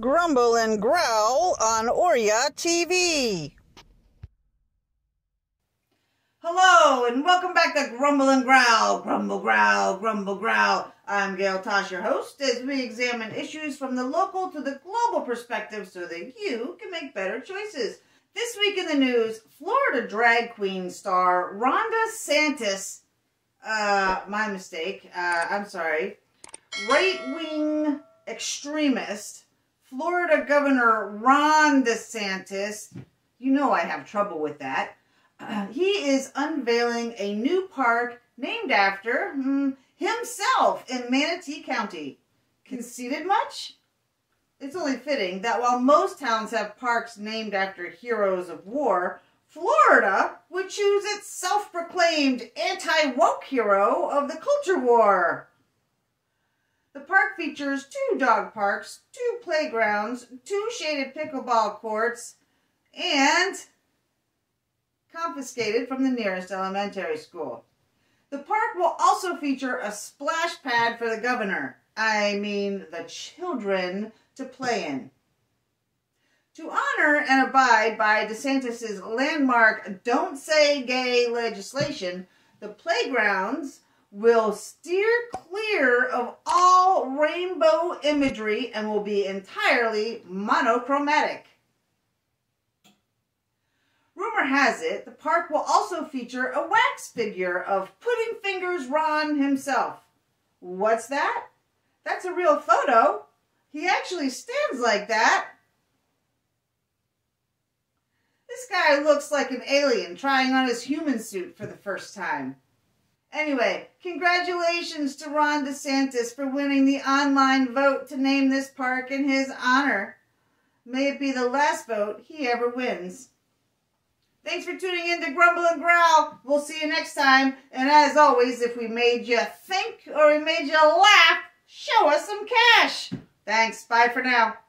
Grumble and Growl on Oria TV. Hello and welcome back to Grumble and Growl. Grumble, growl, grumble, growl. I'm Gail Tosh, your host, as we examine issues from the local to the global perspective so that you can make better choices. This week in the news, Florida drag queen star Ron DeSantis, right-wing extremist, Florida Governor Ron DeSantis, you know I have trouble with that, he is unveiling a new park named after himself in Manatee County. Conceited much? It's only fitting that while most towns have parks named after heroes of war, Florida would choose its self-proclaimed anti-woke hero of the culture war. The park features 2 dog parks, 2 playgrounds, 2 shaded pickleball courts, and confiscated from the nearest elementary school. The park will also feature a splash pad for the governor, I mean the children, to play in. To honor and abide by DeSantis' landmark Don't Say Gay legislation, the playgrounds will steer clear of all rainbow imagery and will be entirely monochromatic. Rumor has it, the park will also feature a wax figure of Pudding Fingers Ron himself. What's that? That's a real photo. He actually stands like that. This guy looks like an alien trying on his human suit for the first time. Anyway, congratulations to Ron DeSantis for winning the online vote to name this park in his honor. May it be the last vote he ever wins. Thanks for tuning in to Grumble and Growl. We'll see you next time. And as always, if we made you think or we made you laugh, show us some cash. Thanks. Bye for now.